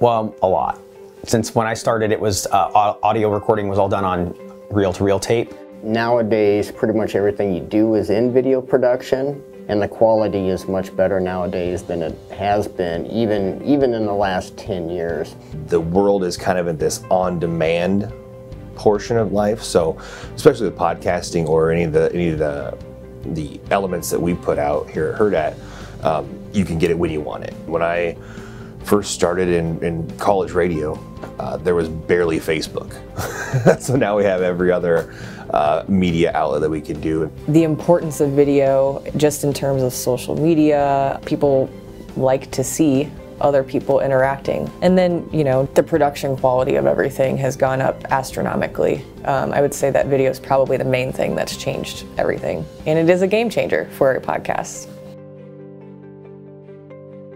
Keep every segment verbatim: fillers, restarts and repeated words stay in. Well, a lot. Since when I started, it was uh, audio recording was all done on reel-to-reel tape. Nowadays, pretty much everything you do is in video production, and the quality is much better nowadays than it has been, even, even in the last ten years. The world is kind of in this on-demand portion of life, so especially with podcasting or any of the, any of the, the elements that we put out here at Hurrdat, um, you can get it when you want it. When I first started in, in college radio, uh, there was barely Facebook. So now we have every other uh, media outlet that we can do. The importance of video, just in terms of social media, people like to see other people interacting. And then, you know, the production quality of everything has gone up astronomically. Um, I would say that video is probably the main thing that's changed everything. And it is a game changer for podcasts.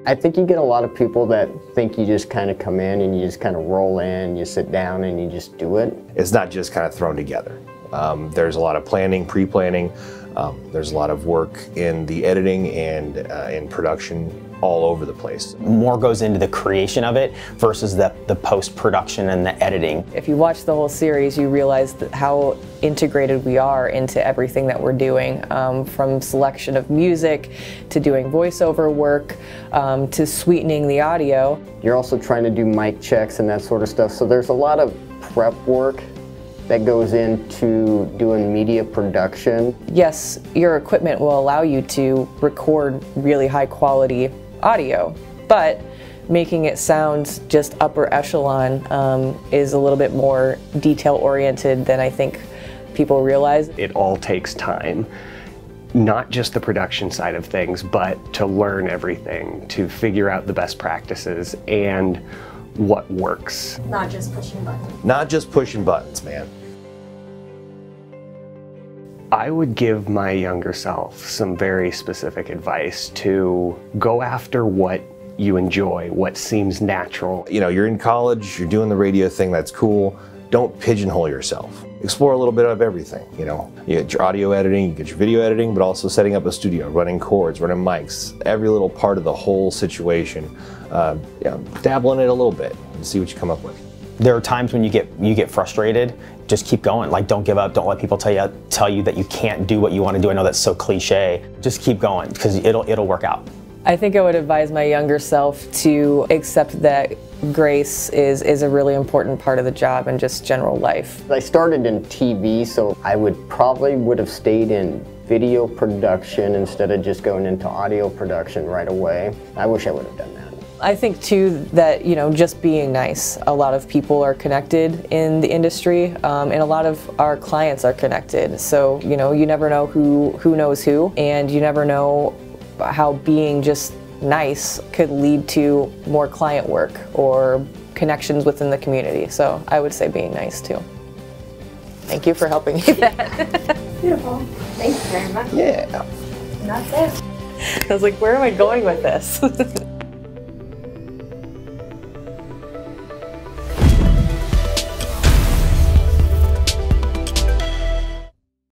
I think you get a lot of people that think you just kind of come in and you just kind of roll in, you sit down and you just do it. It's not just kind of thrown together. Um, there's a lot of planning, pre-planning. Um, there's a lot of work in the editing and uh, in production all over the place. More goes into the creation of it versus the, the post-production and the editing. If you watch the whole series, you realize that how integrated we are into everything that we're doing, um, from selection of music to doing voiceover work um, to sweetening the audio. You're also trying to do mic checks and that sort of stuff, so there's a lot of prep work that goes into doing media production. Yes, your equipment will allow you to record really high quality audio, but making it sound just upper echelon um, is a little bit more detail oriented than I think people realize. It all takes time, not just the production side of things, but to learn everything, to figure out the best practices and what works. Not just pushing buttons. Not just pushing buttons, man. I would give my younger self some very specific advice to go after what you enjoy, what seems natural. You know, you're in college, you're doing the radio thing, that's cool. Don't pigeonhole yourself. Explore a little bit of everything, you know. You get your audio editing, you get your video editing, but also setting up a studio, running cords, running mics, every little part of the whole situation. Uh, you know, dabble in it a little bit and see what you come up with. There are times when you get you get frustrated. Just keep going. Like, don't give up. Don't let people tell you tell you that you can't do what you want to do. I know that's so cliche. Just keep going, because it'll it'll work out. I think I would advise my younger self to accept that grace is, is a really important part of the job and just general life. I started in T V, so I would probably would have stayed in video production instead of just going into audio production right away. I wish I would have done that. I think too that, you know, just being nice. A lot of people are connected in the industry, um, and a lot of our clients are connected. So, you know, you never know who, who knows who, and you never know how being just nice could lead to more client work or connections within the community. So I would say being nice too. Thank you for helping me with that. Beautiful. Thank you very much. Yeah. And that's it. I was like, where am I going with this?